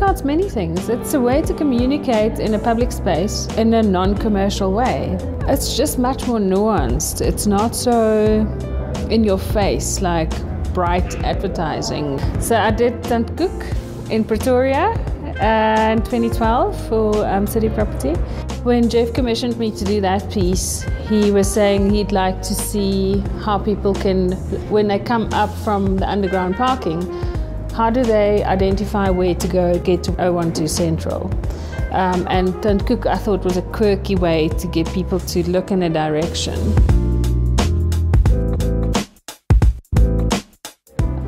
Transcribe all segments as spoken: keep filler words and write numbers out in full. recounts many things. It's a way to communicate in a public space in a non-commercial way. It's just much more nuanced. It's not so in your face like bright advertising. So I did Tant Koek in Pretoria uh, in twenty twelve for um, City Property. When Jeff commissioned me to do that piece, he was saying he'd like to see how people can, when they come up from the underground parking, how do they identify where to go get to O twelve Central? Um, and Tant Koek, I thought, was a quirky way to get people to look in a direction.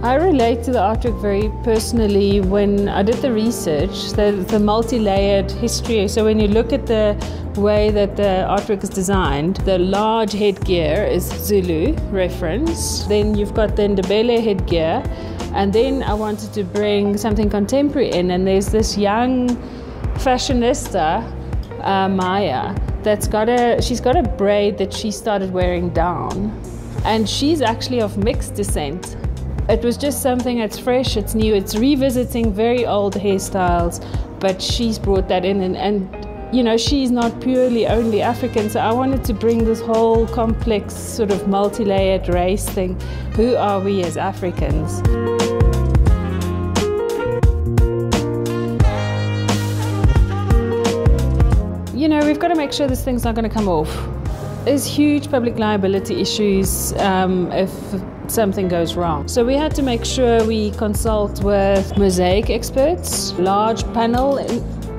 I relate to the artwork very personally. When I did the research, the, the multi-layered history, so when you look at the way that the artwork is designed, the large headgear is Zulu reference, then you've got the Ndebele headgear, and then I wanted to bring something contemporary in, and there's this young fashionista, uh, Maya, that's got a, she's got a braid that she started wearing down, and she's actually of mixed descent. It was just something that's fresh, it's new, it's revisiting very old hairstyles, but she's brought that in, and, and you know, she's not purely only African, so I wanted to bring this whole complex sort of multi-layered race thing. Who are we as Africans? You know, we've got to make sure this thing's not going to come off. There's huge public liability issues um, if something goes wrong. So we had to make sure we consult with mosaic experts, large panel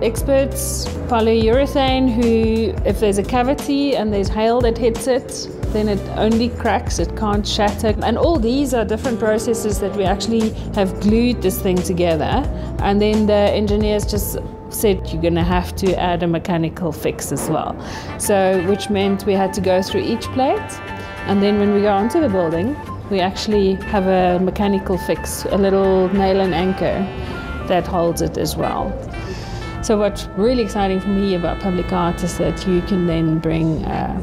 experts, polyurethane, who, if there's a cavity and there's hail that hits it, then it only cracks, it can't shatter. And all these are different processes that we actually have glued this thing together. And then the engineers just said you're going to have to add a mechanical fix as well. So, which meant we had to go through each plate, and then when we go onto the building, we actually have a mechanical fix, a little nail and anchor that holds it as well. So what's really exciting for me about public art is that you can then bring a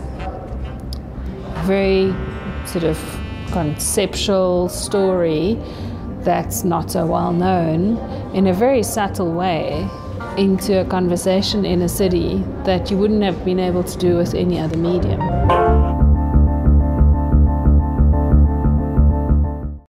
very sort of conceptual story that's not so well known in a very subtle way into a conversation in a city that you wouldn't have been able to do with any other medium.